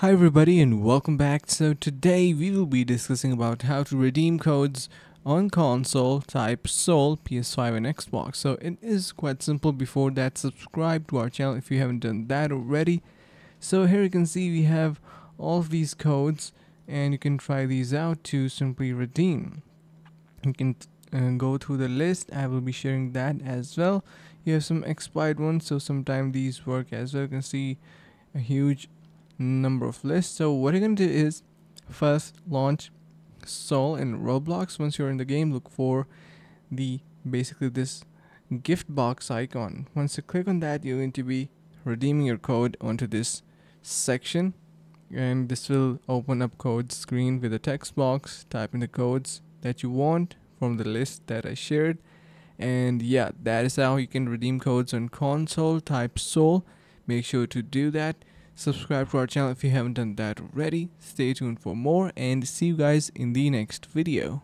Hi everybody and welcome back. So today we will be discussing about how to redeem codes on console Type Soul, PS5 and Xbox. So it is quite simple. Before that, subscribe to our channel if you haven't done that already. So here you can see we have all of these codes and you can try these out to simply redeem. You can go through the list. I will be sharing that as well. You have some expired ones, so sometimes these work as well. You can see a huge number of lists. So what you're gonna do is first launch Soul in Roblox. Once you're in the game, look for the this gift box icon. Once you click on that, you're going to be redeeming your code onto this section, and this will open up code screen with a text box. Type in the codes that you want from the list that I shared, and yeah, that is how you can redeem codes on console Type Soul. Make sure to do that. Subscribe to our channel if you haven't done that already. Stay tuned for more and see you guys in the next video.